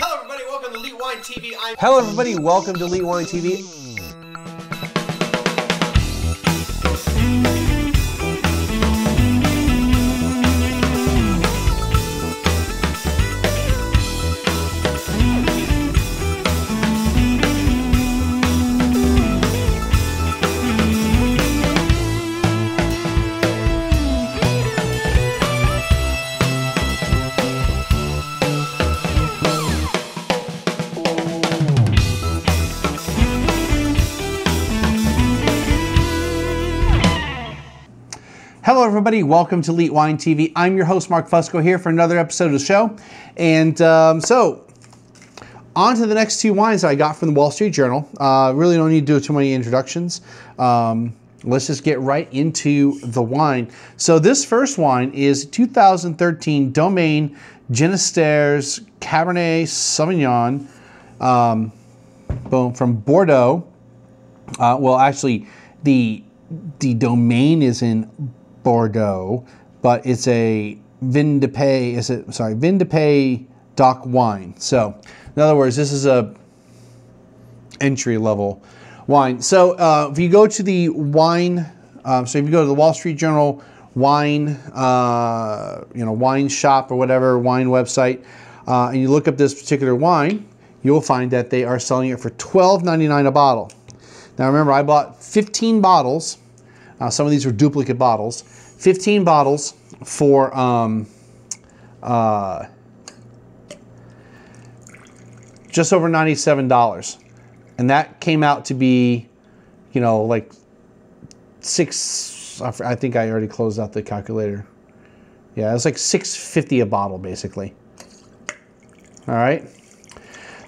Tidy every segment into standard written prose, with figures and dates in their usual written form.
Hello everybody, welcome to Lee Wine TV. Hello everybody, welcome to Lee Wine TV. Hello everybody, welcome to Leet Wine TV. I'm your host Mark Fusco here for another episode of the show. And so, on to the next two wines that I got from the Wall Street Journal. Really don't need to do too many introductions. Let's just get right into the wine. So this first wine is 2013 Domaine Ginestieres Cabernet Sauvignon from Bordeaux. Well, actually, the domain is in Bordeaux, but it's a Vin de Pays, Vin de Pays DOC wine. So in other words, this is a entry level wine. So if you go to the wine, if you go to the Wall Street Journal wine, wine shop or whatever, wine website, and you look up this particular wine, you'll find that they are selling it for $12.99 a bottle. Now remember, I bought 15 bottles. Some of these were duplicate bottles. 15 bottles for just over $97, and that came out to be, you know, like six. I think I already closed out the calculator. Yeah, it was like $6.50 a bottle, basically. All right.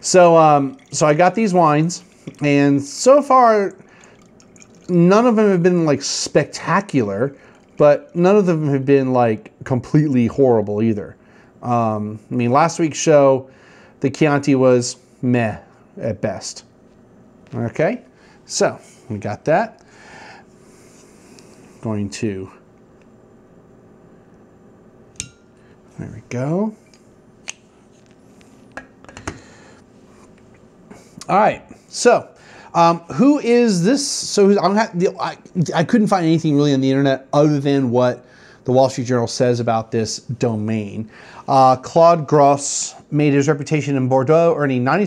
So, I got these wines, and so far, none of them have been like spectacular, but none of them have been like completely horrible either. I mean, last week's show, the Chianti was meh at best. Okay, so we got that. Going to, there we go. All right, so. Who is this? So I couldn't find anything really on the internet other than what the Wall Street Journal says about this domain. Claude Gross made his reputation in Bordeaux, earning a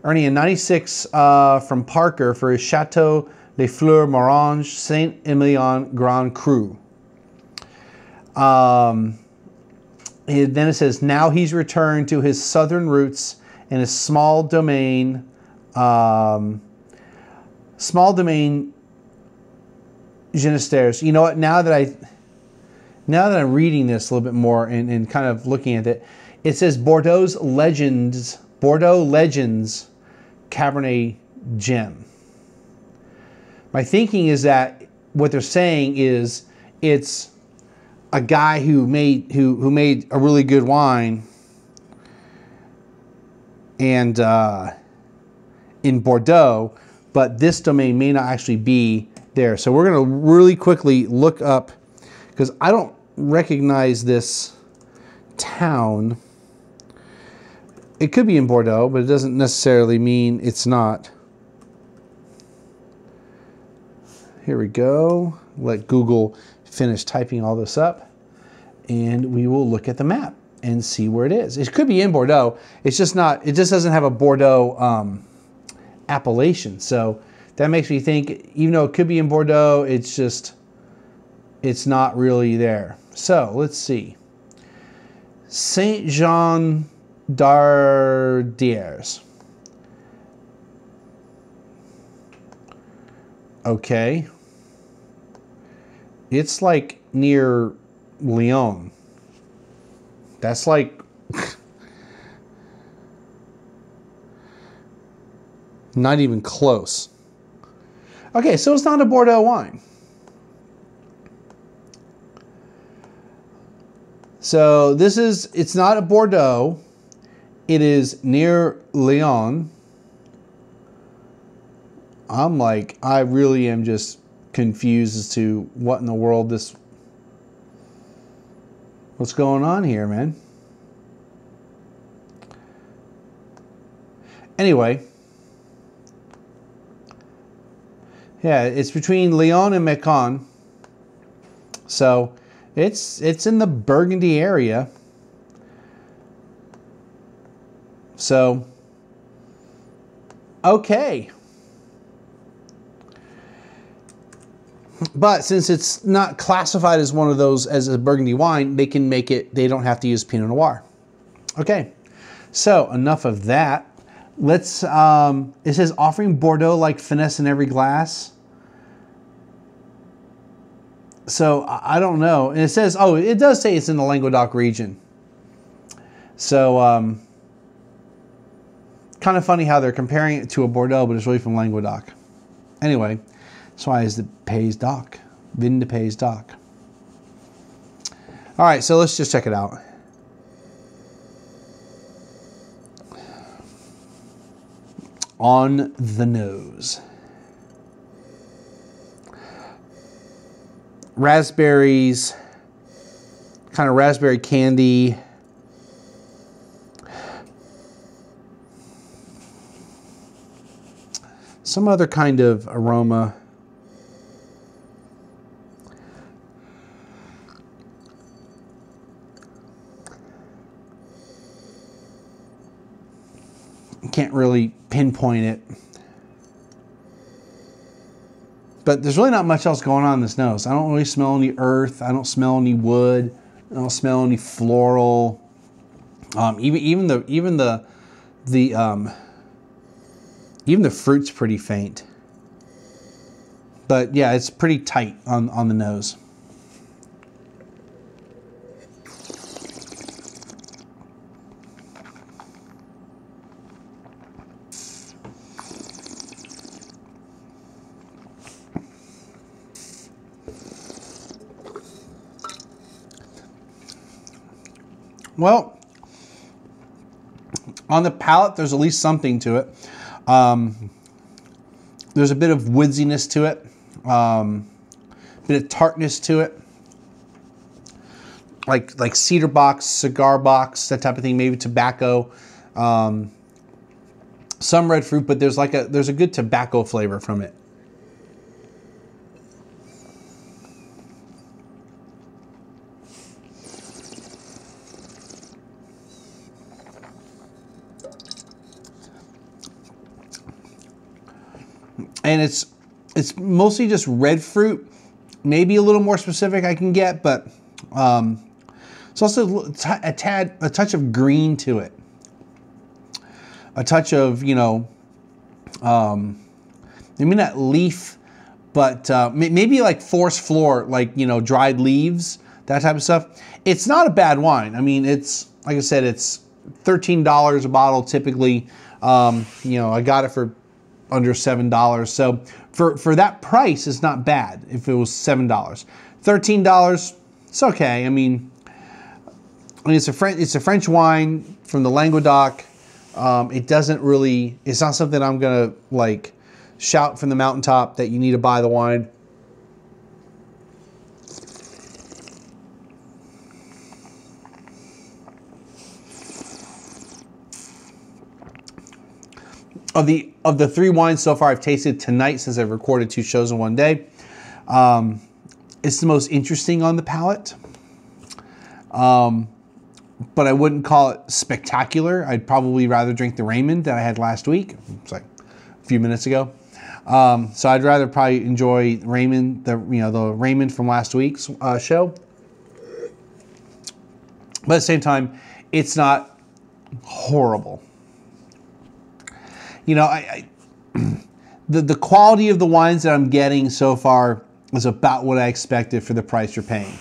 96 from Parker for his Chateau des Fleurs Morange, Saint Emilion Grand Cru. Then it says, now he's returned to his southern roots in a small domain. Small domaine Ginestieres. You know what? Now that I'm reading this a little bit more and kind of looking at it, it says Bordeaux Legends Cabernet Gem. My thinking is that what they're saying is it's a guy who made a really good wine and in Bordeaux, but this domain may not actually be there. So we're gonna really quickly look up, because I don't recognize this town. It could be in Bordeaux, but it doesn't necessarily mean it's not. Here we go. Let Google finish typing all this up, and we will look at the map and see where it is. It could be in Bordeaux. It's just not, it just doesn't have a Bordeaux appellation. So that makes me think, even though it could be in Bordeaux, it's just, it's not really there. So let's see. Saint-Jean-d'Ardières. Okay. It's like near Lyon. That's like not even close. Okay, so it's not a Bordeaux wine. So this is, it's not a Bordeaux. It is near Lyon. I'm like, I really am just confused as to what in the world this, what's going on here, man? Anyway, yeah, it's between Lyon and Macon. So it's in the Burgundy area. So, okay. But since it's not classified as one of those, as a Burgundy wine, they can make it, they don't have to use Pinot Noir. Okay, so enough of that. Let's, it says offering Bordeaux like finesse in every glass. So I don't know. And it says, oh, it does say it's in the Languedoc region. So kind of funny how they're comparing it to a Bordeaux, but it's really from Languedoc. Anyway. That's why it's the Pays d'Oc, Vin de Pays d'Oc. All right, so let's just check it out. On the nose. Raspberries, kind of raspberry candy. Some other kind of aroma. Can't really pinpoint it. But there's really not much else going on in this nose. I don't really smell any earth. I don't smell any wood. I don't smell any floral. Even the fruit's pretty faint. But yeah, it's pretty tight on the nose. Well, on the palate, there's at least something to it. There's a bit of woodsiness to it, a bit of tartness to it, like cedar box, cigar box, that type of thing. Maybe tobacco, some red fruit, but there's like there's a good tobacco flavor from it. And it's mostly just red fruit, maybe a little more specific I can get, but it's also a touch of green to it. A touch of, you know, maybe not leaf, but maybe like forest floor, like, you know, dried leaves, that type of stuff. It's not a bad wine. I mean, it's, like I said, it's $13 a bottle typically. You know, I got it for under $7, so for that price, it's not bad. If it was $7, $13, it's okay. I mean, it's a French wine from the Languedoc. It doesn't really. It's not something I'm gonna like shout from the mountaintop that you need to buy the wine. Of the three wines so far I've tasted tonight, since I've recorded two shows in one day, it's the most interesting on the palate. But I wouldn't call it spectacular. I'd probably rather drink the Raymond that I had last week. It's like a few minutes ago. So I'd rather probably enjoy Raymond, the Raymond from last week's show. But at the same time, it's not horrible. You know, the quality of the wines that I'm getting so far is about what I expected for the price you're paying.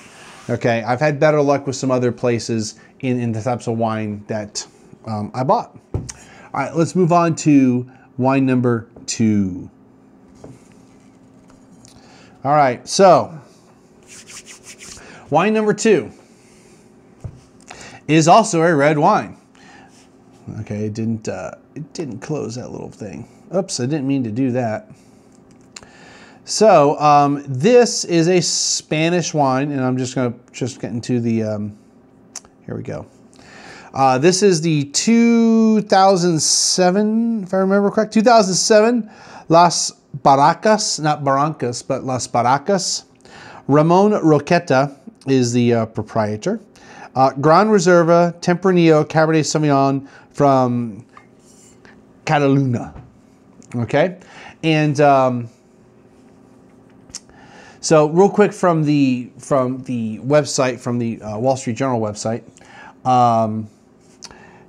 Okay, I've had better luck with some other places in the types of wine that I bought. All right, let's move on to wine number 2. All right, so wine number 2 is also a red wine. Okay, it didn't close that little thing. Oops, I didn't mean to do that. So this is a Spanish wine, and I'm just getting to the. Here we go. This is the 2007, if I remember correct, 2007 Las Barracas, not Barrancas, but Las Barracas. Ramon Roqueta is the proprietor. Grand Reserva, Tempranillo, Cabernet Sauvignon from Cataluna. Okay, and so real quick from the website, from the Wall Street Journal website,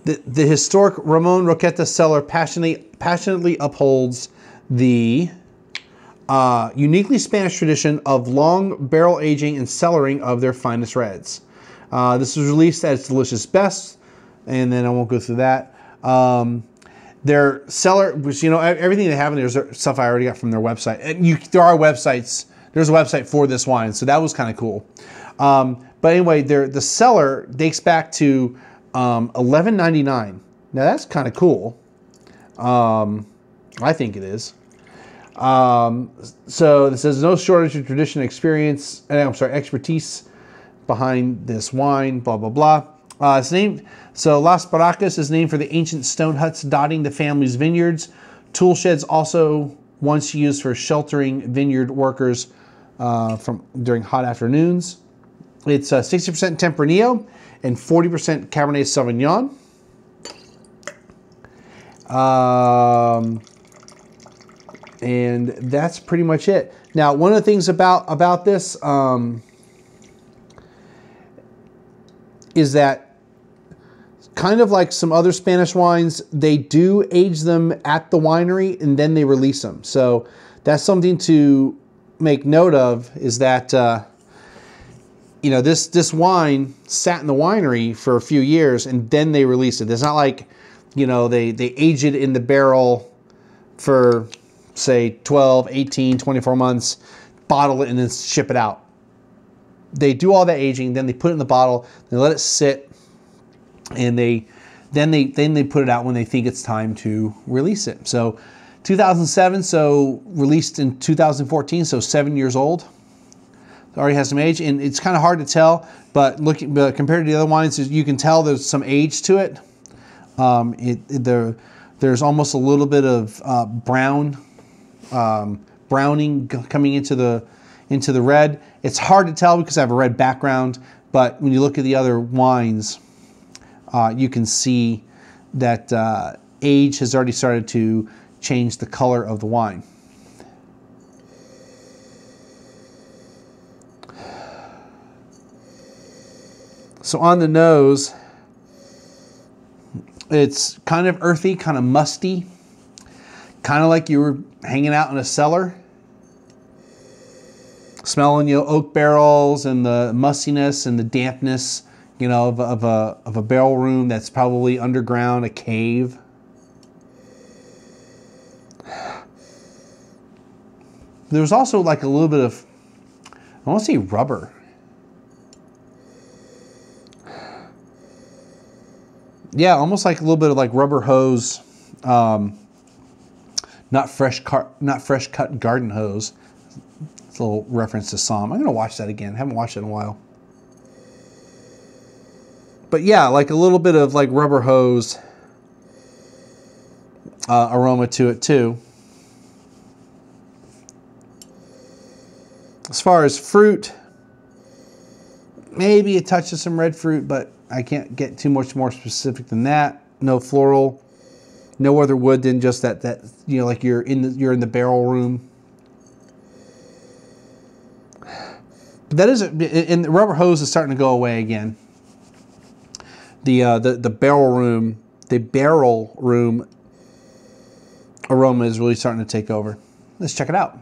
the historic Ramon Roqueta cellar passionately upholds the uniquely Spanish tradition of long barrel aging and cellaring of their finest reds. This was released at its delicious best, and then I won't go through that. Their cellar, which, you know, everything they have in there is stuff I already got from their website. And there are websites. There's a website for this wine, so that was kind of cool. But anyway, the cellar dates back to 1199. Now that's kind of cool. I think it is. So this says no shortage of tradition, experience, and I'm sorry, expertise behind this wine. Blah blah blah. It's named, so Las Barracas is named for the ancient stone huts dotting the family's vineyards. Tool sheds also once used for sheltering vineyard workers during hot afternoons. It's 60% Tempranillo and 40% Cabernet Sauvignon. And that's pretty much it. Now, one of the things about this is that, kind of like some other Spanish wines, they do age them at the winery and then they release them. So that's something to make note of, is that, you know, this wine sat in the winery for a few years and then they released it. It's not like, you know, they age it in the barrel for, say, 12, 18, 24 months, bottle it and then ship it out. They do all that aging, then they put it in the bottle, they let it sit, and then they put it out when they think it's time to release it. So 2007, so released in 2014, so 7 years old. It already has some age, and it's kind of hard to tell, but looking compared to the other wines, you can tell there's some age to it. There's almost a little bit of browning coming into the red. It's hard to tell because I have a red background, but when you look at the other wines, you can see that age has already started to change the color of the wine. So on the nose, it's kind of earthy, kind of musty, kind of like you were hanging out in a cellar, smelling, you know, oak barrels and the mustiness and the dampness, you know, of a barrel room that's probably underground, a cave. There was also like a little bit of, I want to say rubber. Yeah, almost like a little bit of like rubber hose, not fresh cut garden hose. It's a little reference to Som. I'm gonna watch that again. I haven't watched it in a while. But yeah, like a little bit of like rubber hose aroma to it too. As far as fruit, maybe a touch of some red fruit, but I can't get too much more specific than that. No floral, no other wood than just that, you know, like you're in the barrel room. But that isn't, and the rubber hose is starting to go away again. The barrel room aroma is really starting to take over. Let's check it out.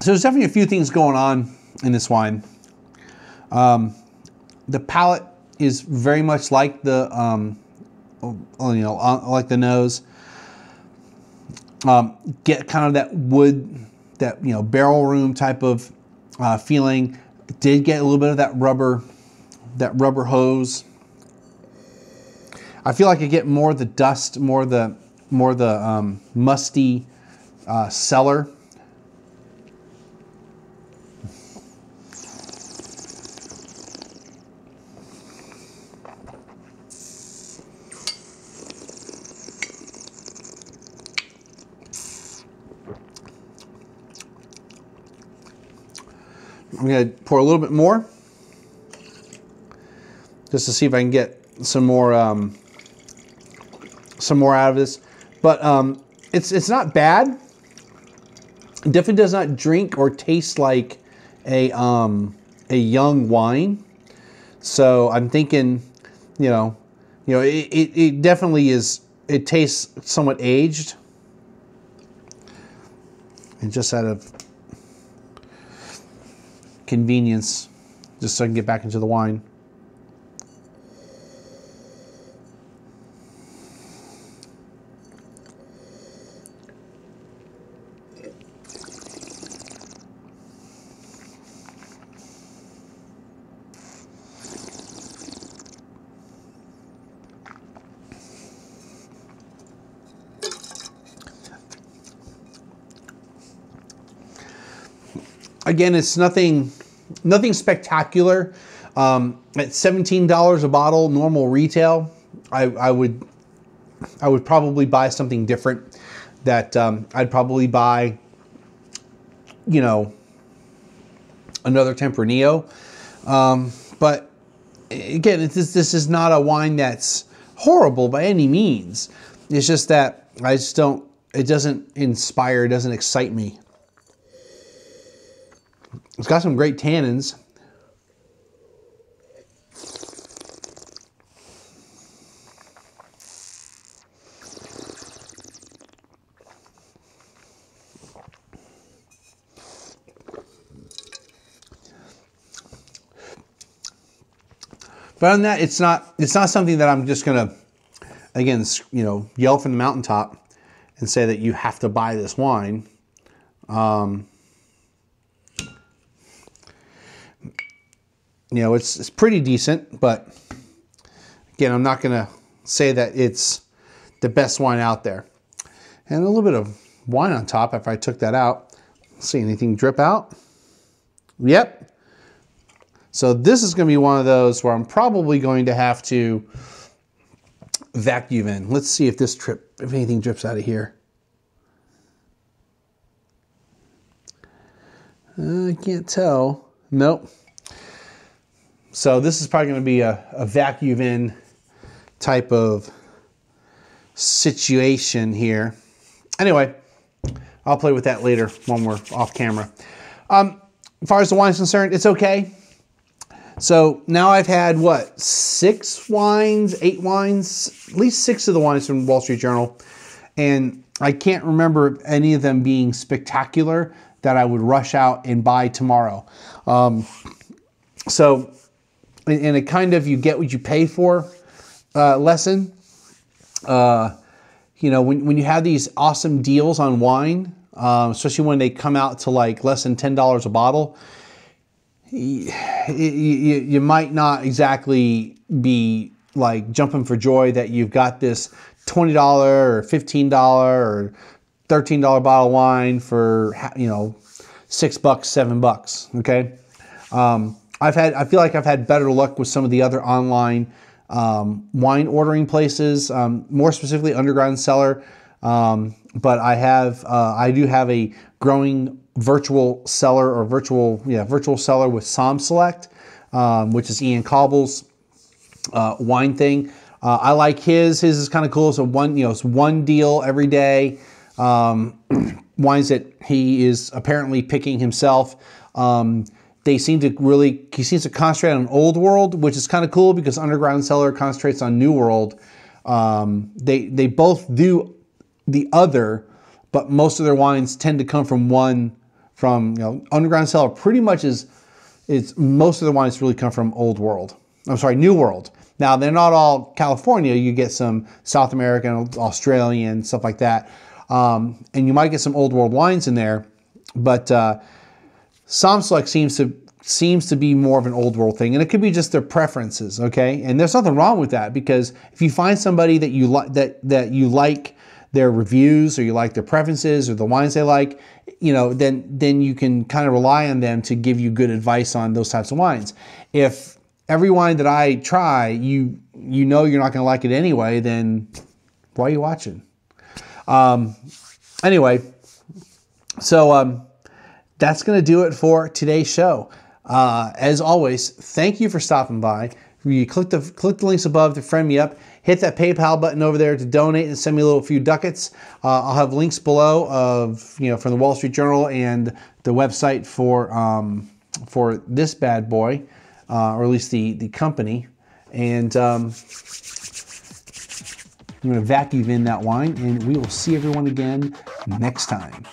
So there's definitely a few things going on in this wine. The palate is very much like the, you know, like the nose. Get kind of that wood that, you know, barrel room type of feeling. Did get a little bit of that rubber hose. I feel like I get more the dust, more the musty cellar. I'm going to pour a little bit more just to see if I can get some more out of this. But it's not bad. It definitely does not drink or taste like a young wine. So I'm thinking, you know, it definitely is. It tastes somewhat aged, and just out of convenience, just so I can get back into the wine. Again, it's nothing spectacular. At $17 a bottle, normal retail, I would probably buy something different. That I'd probably buy, you know, another Tempranillo. But again, this is not a wine that's horrible by any means. It's just that I just don't. It doesn't inspire. It doesn't excite me. It's got some great tannins. But on that, it's not something that I'm just gonna, again, you know, yell from the mountaintop and say that you have to buy this wine. You know, it's pretty decent, but again, I'm not gonna say that it's the best wine out there. And a little bit of wine on top. If I took that out, see anything drip out? Yep. So this is gonna be one of those where I'm probably going to have to vacuum in. Let's see if if anything drips out of here. I can't tell. Nope. So this is probably going to be a vacuum in type of situation here. Anyway, I'll play with that later when we're off camera. As far as the wine is concerned, it's okay. So now I've had, what, 8 wines? At least 6 of the wines from Wall Street Journal. And I can't remember any of them being spectacular that I would rush out and buy tomorrow. So... in a kind of you get what you pay for lesson. You know, when you have these awesome deals on wine, especially when they come out to like less than $10 a bottle, you might not exactly be like jumping for joy that you've got this $20 or $15 or $13 bottle of wine for, you know, $6, $7, okay? I feel like I've had better luck with some of the other online wine ordering places, more specifically Underground Cellar. But I do have a growing virtual cellar or virtual cellar with Som Select, which is Ian Cobble's wine thing. I like his. His is kind of cool. So it's one deal every day. Wines that he is apparently picking himself. He seems to concentrate on Old World, which is kind of cool because Underground Cellar concentrates on New World. They both do the other, but most of their wines tend to come from one, you know, Underground Cellar pretty much is most of the wines really come from Old World. I'm sorry, New World. Now they're not all California. You get some South American, Australian, stuff like that. And you might get some Old World wines in there. But Som Select seems to be more of an old world thing, and it could be just their preferences, okay? And there's nothing wrong with that, because if you find somebody that you like, that you like their reviews, or you like their preferences, or the wines they like, you know, then you can kind of rely on them to give you good advice on those types of wines. If every wine that I try, you know you're not going to like it anyway, then why are you watching? Anyway, so that's going to do it for today's show. As always, thank you for stopping by. You click the links above to friend me up. Hit that PayPal button over there to donate and send me a little few ducats. I'll have links below of, you know, from the Wall Street Journal and the website for this bad boy, or at least the company. And I'm going to vacuum in that wine, and we will see everyone again next time.